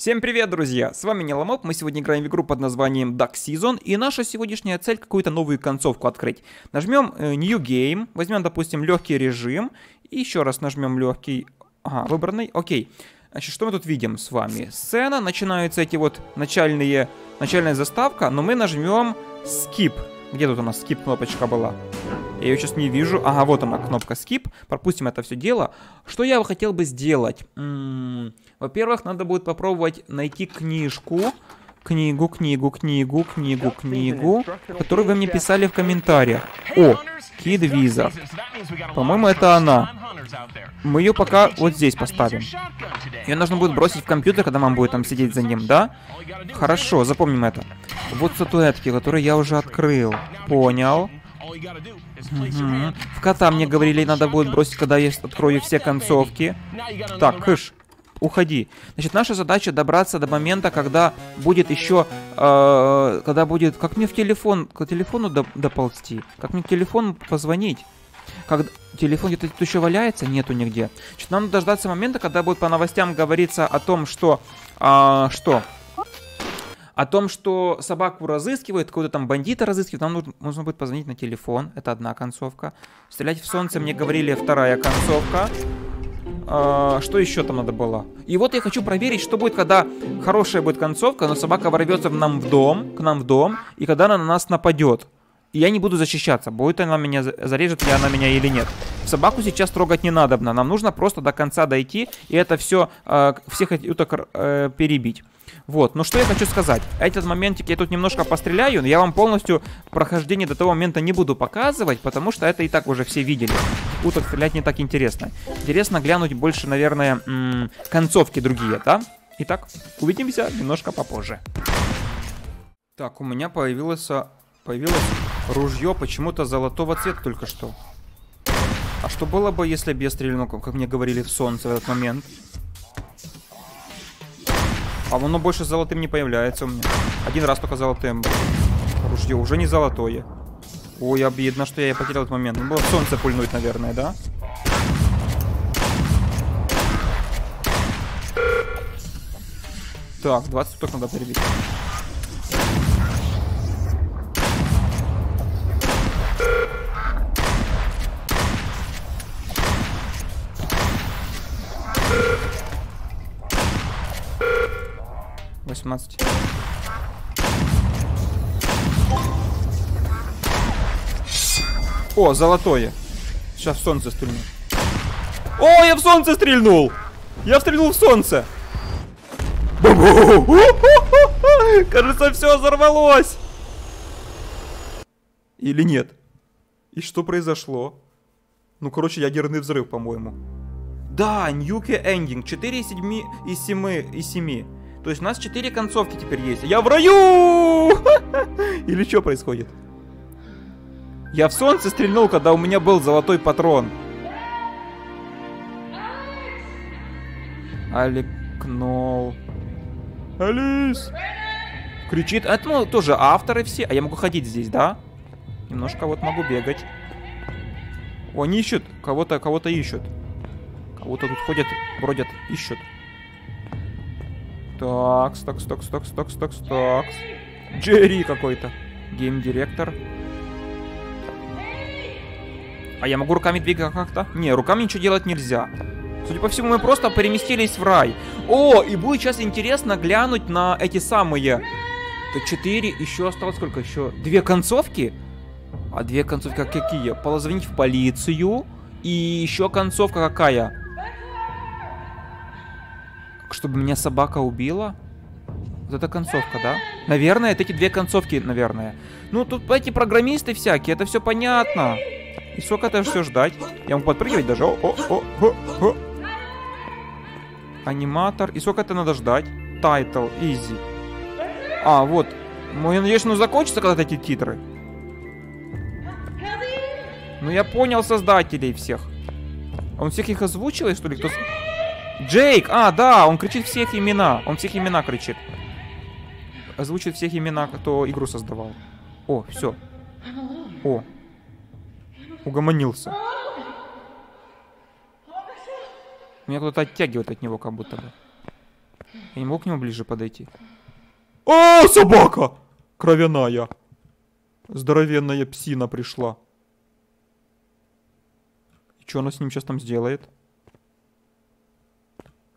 Всем привет, друзья! С вами NILAMOP, мы сегодня играем в игру под названием Duck Season, и наша сегодняшняя цель — какую-то новую концовку открыть. Нажмем New Game, возьмем, допустим, легкий режим, и еще раз нажмем легкий, ага, выбранный, окей. Значит, что мы тут видим с вами? Сцена, начинаются эти вот начальная заставка, но мы нажмем Skip. Где тут у нас Skip кнопочка была? Я ее сейчас не вижу. Ага, вот она, кнопка Skip. Пропустим это все дело. Что я хотел бы сделать? Во-первых, надо будет попробовать найти книгу, которую вы мне писали в комментариях. О, Kid Visa. По-моему, это она. Мы ее пока вот здесь поставим. Ее нужно будет бросить в компьютер, когда мама будет там сидеть за ним, да? Хорошо, запомним это. Вот статуэтки, которые я уже открыл. Понял. В кота мне говорили, надо будет бросить, когда я открою все концовки. Так, кыш, уходи. Значит, наша задача добраться до момента, когда будет еще... как мне в телефон... К телефону доползти? Как мне к телефону позвонить? Как... Телефон где-то тут еще валяется? Нету нигде. Значит, нам надо дождаться момента, когда будет по новостям говориться о том, что... О том, что собаку разыскивают, какого-то там бандита разыскивают, нам нужно будет позвонить на телефон. Это одна концовка. Стрелять в солнце, мне говорили, вторая концовка. Что еще там надо было? И вот я хочу проверить, что будет, когда хорошая будет концовка, но собака ворвется к нам в дом, и когда она на нас нападет. И я не буду защищаться, будет она меня, зарежет ли она меня или нет. Собаку сейчас трогать не надо, нам нужно просто до конца дойти, и это все, всех уток перебить. Вот, ну что я хочу сказать. Этот моментик я тут немножко постреляю, но я вам полностью прохождение до того момента не буду показывать, потому что это и так уже все видели. Уток стрелять не так интересно. Интересно глянуть больше, наверное, концовки другие, да? Итак, увидимся немножко попозже. Так, у меня появилось ружье почему-то золотого цвета только что. А что было бы, если бы я стрельнул, как мне говорили, в солнце в этот момент? А оно больше золотым не появляется у меня. Один раз только золотым. Ружье уже не золотое. Ой, обидно, что я потерял этот момент. Было солнце пульнуть, наверное, да? Так, 20 суток надо перебить. О, золотое. Сейчас в солнце стрельну. О, я в солнце стрельнул! Я стрельнул в солнце! Кажется, все взорвалось! Или нет? И что произошло? Ну, короче, ядерный взрыв, по-моему. Да, Nuke Ending. 4 из 7 и 7 из 7. То есть у нас 4 концовки теперь есть. Я в раю! Или что происходит? Я в солнце стрельнул, когда у меня был золотой патрон. Аликнул. Алис! Кричит. Это, ну, тоже авторы все. А я могу ходить здесь, да? Немножко вот могу бегать. О, они ищут. Кого-то ищут. Кого-то тут ходят, бродят, ищут. Такс. Джерри какой-то. Гейм-директор. А я могу руками двигать как-то? Не, руками ничего делать нельзя. Судя по всему, мы просто переместились в рай. О, и будет сейчас интересно глянуть на эти самые... 4, еще осталось сколько? Еще 2 концовки? А 2 концовки какие? Позвонить в полицию. И еще концовка какая? Чтобы меня собака убила? Вот это концовка, да? Наверное, это эти 2 концовки, наверное. Ну, тут эти программисты всякие, это все понятно. И сколько это все ждать? Я могу подпрыгивать даже. О. Аниматор. И сколько это надо ждать? Тайтл, изи. А, вот. Ну, я надеюсь, ну закончится когда-то эти титры. Ну, я понял создателей всех. А он всех их озвучивает, что ли? Кто... Джейк! А, да, он кричит всех имена. Он всех имена кричит. Озвучит всех имена, кто игру создавал. О, все. О. Угомонился. Меня кто-то оттягивает от него, как будто бы. Я не могу к нему ближе подойти. А, собака! Кровяная. Здоровенная псина пришла. И что она с ним сейчас там сделает?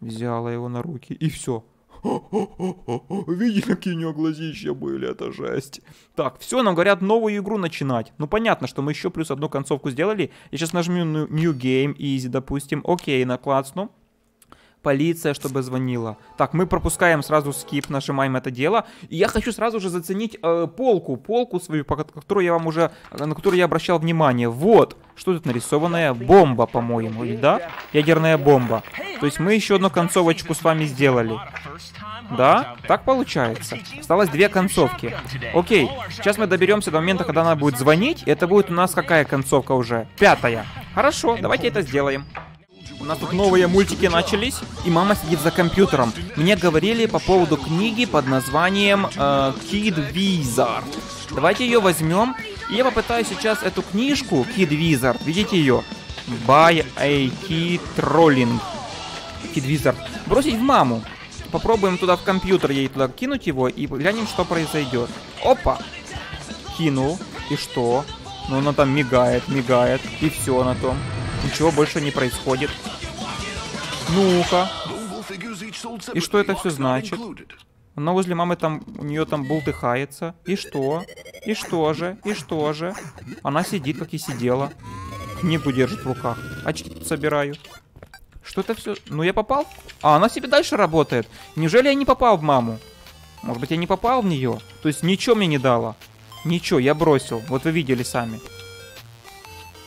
Взяла его на руки, и все. Видели, какие у него глазища были, это жесть. Так, все, нам говорят новую игру начинать. Ну понятно, что мы еще плюс одну концовку сделали. Я сейчас нажму New Game, Easy, допустим. Окей, наклацну. Полиция, чтобы звонила. Так, мы пропускаем сразу скип, нажимаем это дело. И я хочу сразу же заценить полку. Полку свою, на которую я обращал внимание. Вот, что тут нарисованная бомба, по-моему, или да? Ядерная бомба. То есть мы еще одну концовочку с вами сделали. Да, так получается. Осталось две концовки. Окей, сейчас мы доберемся до момента, когда она будет звонить. Это будет у нас какая концовка уже? 5-я. Хорошо, давайте это сделаем. У нас тут новые мультики начались, и мама сидит за компьютером. Мне говорили по поводу книги под названием Kid Visa. Давайте ее возьмем. И я попытаюсь сейчас эту книжку Kid Visa. Видите ее? By a Kid Trolling. Kid Visa. Бросить в маму. Попробуем туда в компьютер ей туда кинуть его и глянем, что произойдет. Опа! Кинул. И что? Ну, она там мигает, мигает. И все на том. Ничего больше не происходит. Ну-ка. И что это все значит? Она возле мамы там, у нее там бултыхается. И что? И что же? И что же? Она сидит, как и сидела. Книгу держит в руках. Очки собираю. Что это все? Ну, я попал? А, она себе дальше работает. Неужели я не попал в маму? Может быть, я не попал в нее? То есть, ничего мне не дало. Ничего, я бросил. Вот вы видели сами.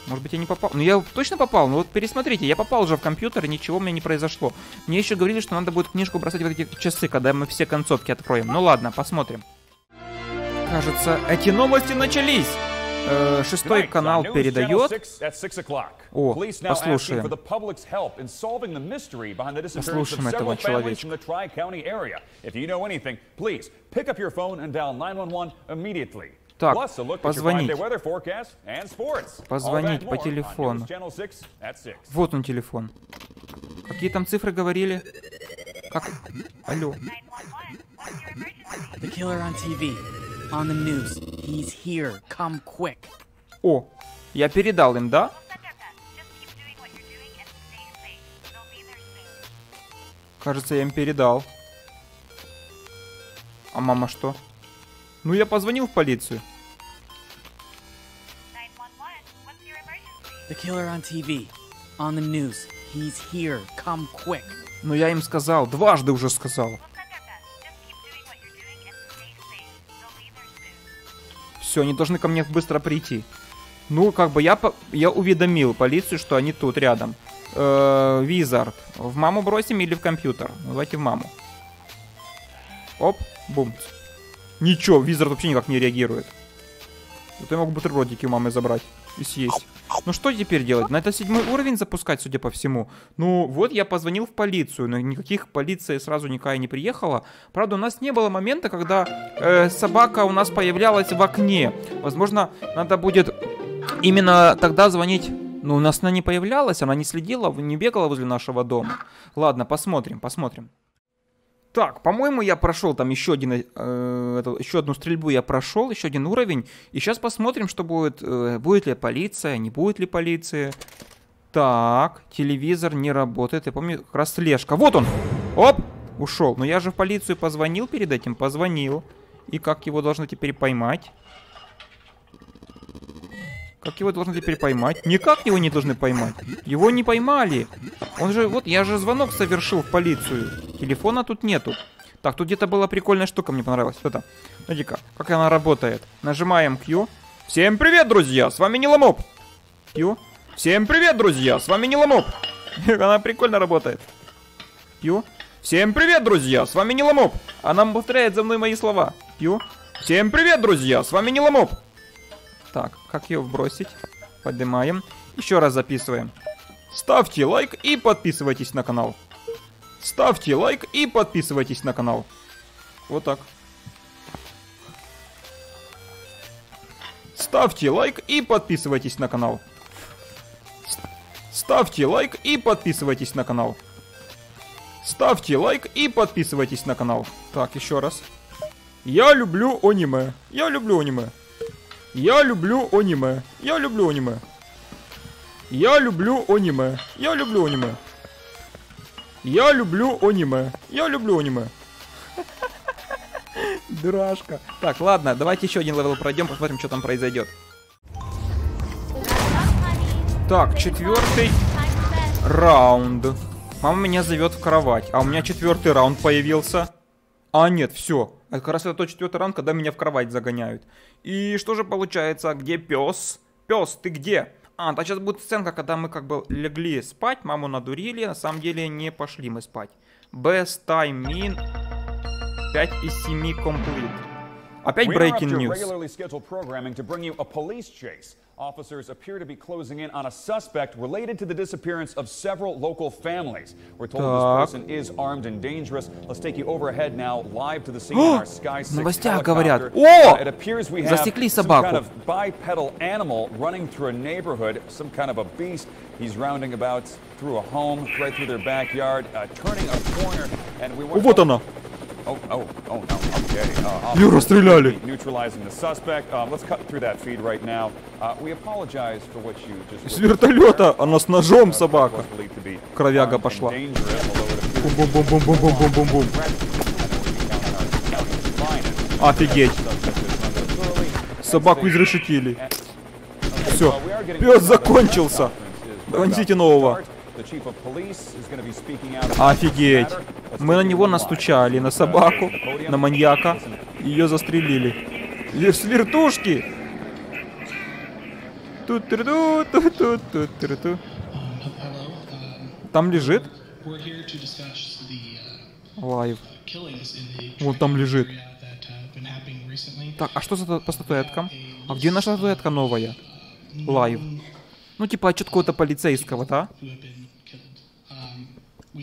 Может быть, я не попал. Ну, я точно попал. Ну, вот пересмотрите. Я попал уже в компьютер, и ничего у меня не произошло. Мне еще говорили, что надо будет книжку бросать в эти часы, когда мы все концовки откроем. Ну, ладно, посмотрим. Кажется, эти новости начались. Шестой канал передает. О, послушаем. Послушаем этого человечка. Так, позвонить. Позвонить по телефону. Вот он телефон. Какие там цифры говорили? Как? Алло. О, я передал им, да? Кажется, я им передал. А мама что? Ну, я позвонил в полицию. Но я им сказал, дважды уже сказал. Все, они должны ко мне быстро прийти. Ну, как бы я уведомил полицию, что они тут рядом. Визард, в маму бросим или в компьютер? Давайте в маму. Оп, бум. Ничего, Визард вообще никак не реагирует. Вот я могу бутербродики у мамы забрать и съесть. Ну что теперь делать? На это 7-й уровень запускать, судя по всему. Ну вот я позвонил в полицию, но никаких полиции сразу никакая не приехала. Правда, у нас не было момента, когда собака у нас появлялась в окне. Возможно, надо будет именно тогда звонить. Но у нас она не появлялась, она не следила, не бегала возле нашего дома. Ладно, посмотрим, посмотрим. Так, по-моему, я прошел там еще одну стрельбу, я прошел, еще один уровень. И сейчас посмотрим, что будет, будет ли полиция, не будет ли полиции. Так, телевизор не работает, я помню, как раз слежка. Вот он! Оп! Ушел. Но я же в полицию позвонил перед этим, позвонил. И как его должны теперь поймать? Как его должны теперь поймать? Никак его не должны поймать. Его не поймали. Он же, вот, я же звонок совершил в полицию. Телефона тут нету. Так, тут где-то была прикольная штука, мне понравилась. Это, смотрите-ка, как она работает. Нажимаем Q. Всем привет, друзья, с вами Ниломоп. Q. Всем привет, друзья, с вами Ниломоп. Она прикольно работает. Q. Всем привет, друзья, с вами Ниломоп. Она повторяет за мной мои слова. Q. Всем привет, друзья, с вами Ниломоп. Так, как ее вбросить? Поднимаем. Еще раз записываем. Ставьте лайк и подписывайтесь на канал. Ставьте лайк и подписывайтесь на канал. Вот так. Ставьте лайк и подписывайтесь на канал. Ставьте лайк и подписывайтесь на канал. Ставьте лайк и подписывайтесь на канал. Так, еще раз. Я люблю аниме. Я люблю аниме. Я люблю аниме. Я люблю аниме. Я люблю аниме. Я люблю аниме. Я люблю аниме. Я люблю аниме. Дурашка. Так, ладно, давайте еще один левел пройдем, посмотрим, что там произойдет. Так, 4-й раунд. Мама меня зовет в кровать. А у меня 4-й раунд появился. А, нет, все. Это как раз это тот 4-й раунд, когда меня в кровать загоняют. И что же получается? Где пес? Пес, ты где? А, да сейчас будет сценка, когда мы как бы легли спать, маму надурили, на самом деле не пошли мы спать. Best time in 5 из 7 complete. Опять breaking news. Officers appear to be closing in on a suspect related to the disappearance of several local families. We're told this person is armed and dangerous. Let's take you over ahead now, live to the scene in our Sky 6 helicopter. It appears we have some kind of bipedal animal running through a neighborhood, some kind of a beast. He's rounding about through a home, right through their backyard, turning a corner, and we want. Вот она. Её расстреляли. С вертолета, она с ножом, собака. Кровяга пошла. Бум-бум-бум-бум-бум-бум-бум-бум. Офигеть. Собаку изрешетили. Все, пес закончился. Донесите нового. Офигеть. Мы на него настучали, на собаку, на маньяка. Ее застрелили. С вертушки. Там лежит? Лайв. Вот там лежит. Так, а что за по статуэткам? А где наша статуэтка новая? Лайв. Ну типа отчет какого-то полицейского, да?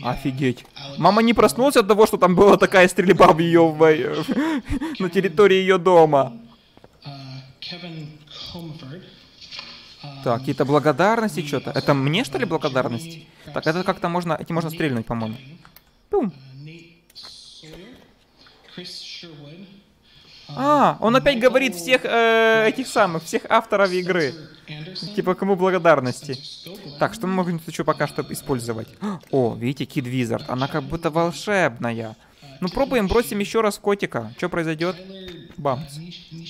Офигеть. Мама не проснулась от того, что там была такая стрельба в ее на территории ее дома. Так, какие-то благодарности, что-то. Это мне, что ли, благодарность? Так, это как-то можно... Эти можно стрельнуть, по-моему. Пум. А, он опять говорит всех этих самых, всех авторов игры. Типа, кому благодарности. Так, что мы можем еще пока что использовать? О, видите, Kid Wizard. Она как будто волшебная. Ну, пробуем, бросим еще раз котика. Что произойдет? Бамс.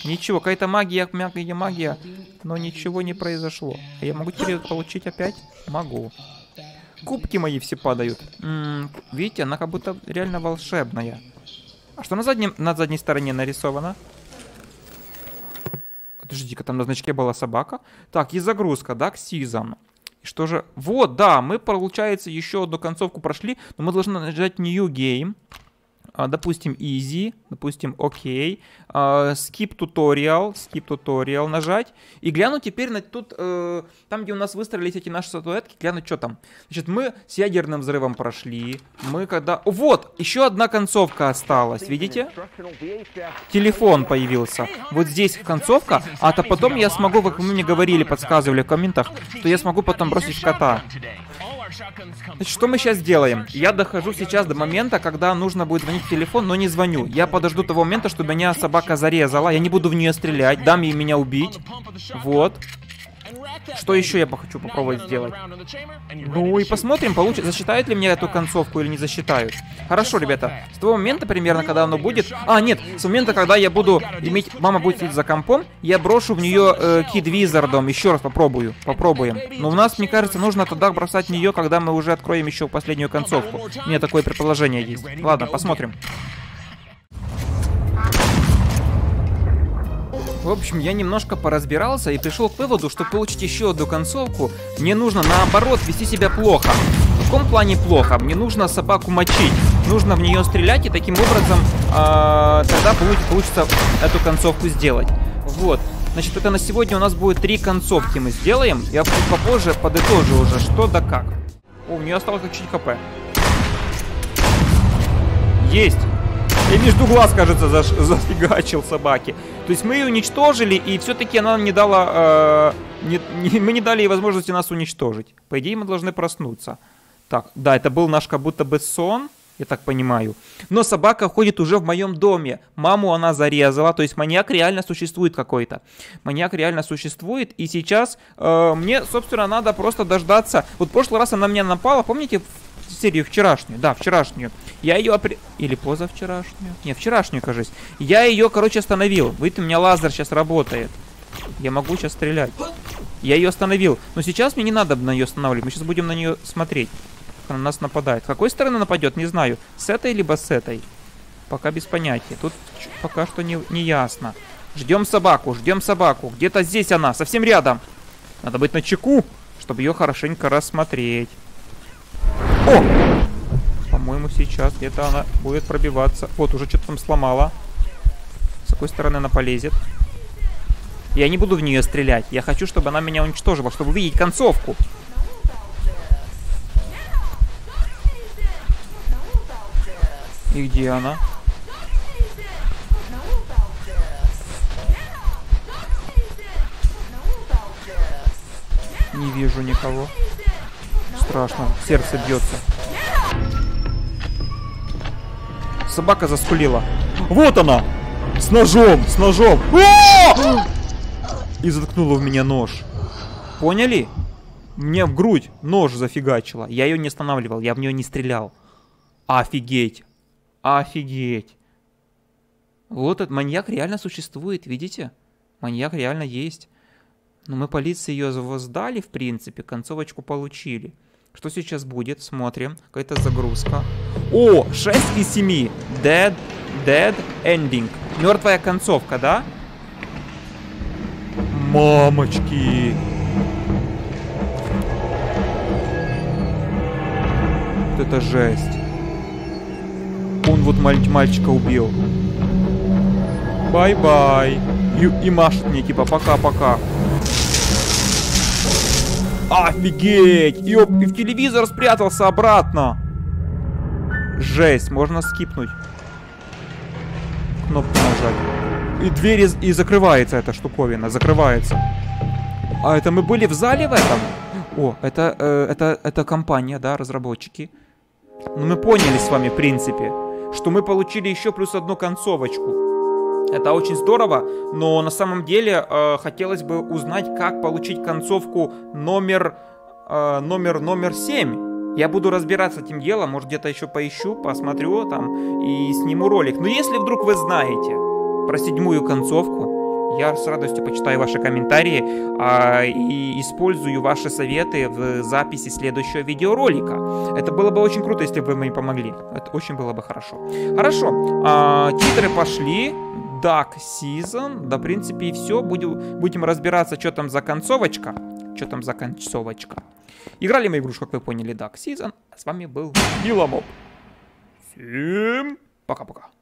Ничего, какая-то магия, магия. Но ничего не произошло. Я могу теперь получить опять? Могу. Кубки мои все падают. Видите, она как будто реально волшебная. А что на задней стороне нарисовано? Подожди-ка, там на значке была собака. Так, и загрузка, Duck Season. И что же? Вот, да, мы, получается, еще одну концовку прошли. Но мы должны нажать New Game. Допустим, Easy. Допустим, OK. Skip Tutorial. Skip Tutorial нажать. И гляну теперь на тут, там, где у нас выстроились эти наши статуэтки, гляну, что там. Значит, мы с ядерным взрывом прошли. Мы когда... Вот! Еще одна концовка осталась, видите? Телефон появился. Вот здесь концовка. А то потом я смогу, как вы мне говорили, подсказывали в комментах, что я смогу потом бросить кота. Значит, что мы сейчас делаем? Я дохожу сейчас до момента, когда нужно будет звонить в телефон, но не звоню. Я подожду того момента, чтобы меня собака зарезала. Я не буду в нее стрелять, дам ей меня убить. Вот. Что еще я хочу попробовать сделать? Ну и посмотрим, засчитают ли мне эту концовку или не засчитают. Хорошо, ребята, с того момента примерно, когда оно будет... А, нет, с момента, когда я буду иметь... Мама будет сидеть за компом, я брошу в нее Kid Визардом. Еще раз попробую, попробуем. Но у нас, мне кажется, нужно тогда бросать в нее, когда мы уже откроем еще последнюю концовку. У меня такое предположение есть. Ладно, посмотрим. В общем, я немножко поразбирался и пришел к выводу, что получить еще одну концовку мне нужно, наоборот, вести себя плохо. В каком плане плохо? Мне нужно собаку мочить, нужно в нее стрелять, и таким образом тогда получится эту концовку сделать. Вот. Значит, это на сегодня у нас будет 3 концовки мы сделаем. Я попозже подытожу уже, что да как. О, у нее осталось чуть хп. Есть! Я между глаз, кажется, зафигачил собаки. То есть мы ее уничтожили, и все-таки она нам не дала... мы не дали ей возможности нас уничтожить. По идее, мы должны проснуться. Так, да, это был наш как будто бы сон. я так понимаю. Но собака ходит уже в моем доме. Маму она зарезала. То есть маньяк реально существует какой-то. Маньяк реально существует. И сейчас мне, собственно, надо просто дождаться. Вот в прошлый раз она меня напала. Помните в серию вчерашнюю? Да, вчерашнюю. Я ее... Или позавчерашнюю? Не, вчерашнюю, кажется. Я ее, короче, остановил. Видите, у меня лазер сейчас работает. Я могу сейчас стрелять. Я ее остановил. Но сейчас мне не надо на нее останавливать. Мы сейчас будем на нее смотреть. Она на нас нападает. С какой стороны нападет, не знаю. С этой, либо с этой. Пока без понятия. Тут пока что не ясно. Ждем собаку, ждем собаку. Где-то здесь она, совсем рядом. Надо быть начеку, чтобы ее хорошенько рассмотреть. О! По-моему, сейчас где-то она будет пробиваться. Вот, уже что-то там сломала. С какой стороны она полезет? Я не буду в нее стрелять. Я хочу, чтобы она меня уничтожила, чтобы увидеть концовку. И где она? Не вижу никого. Страшно. Сердце бьется. Собака заскулила. Вот она! С ножом! С ножом! А-а-а! И заткнула в меня нож. Поняли? Мне в грудь нож зафигачила. Я ее не останавливал, я в нее не стрелял. Офигеть. Офигеть. Вот этот маньяк реально существует, видите? Маньяк реально есть. Но мы полиции ее сдали, в принципе, концовочку получили. Что сейчас будет? Смотрим. Какая-то загрузка. О, 6 из 7. Dead ending. Мертвая концовка, да? Мамочки. Вот это жесть. Он вот мальчика убил. Бай-бай. И машет мне, типа, пока-пока. Офигеть! И в телевизор спрятался обратно. Жесть, можно скипнуть. Кнопку нажать. И дверь, и закрывается эта штуковина. Закрывается. А это мы были в зале в этом? О, это компания, да, разработчики. Ну, мы поняли с вами, в принципе, что мы получили еще плюс одну концовочку. Это очень здорово, но на самом деле хотелось бы узнать, как получить концовку номер 7. Я буду разбираться с этим делом, может, где-то еще поищу, посмотрю там и сниму ролик. Но если вдруг вы знаете про седьмую концовку, я с радостью почитаю ваши комментарии и использую ваши советы в записи следующего видеоролика. Это было бы очень круто, если бы вы мне помогли. Это очень было бы хорошо. Хорошо, титры пошли. Duck Season, да, в принципе, и все. Будем разбираться, что там за концовочка. Что там за концовочка. Играли мы игрушку, как вы поняли, Duck Season. А с вами был NILAMOP. Всем пока-пока.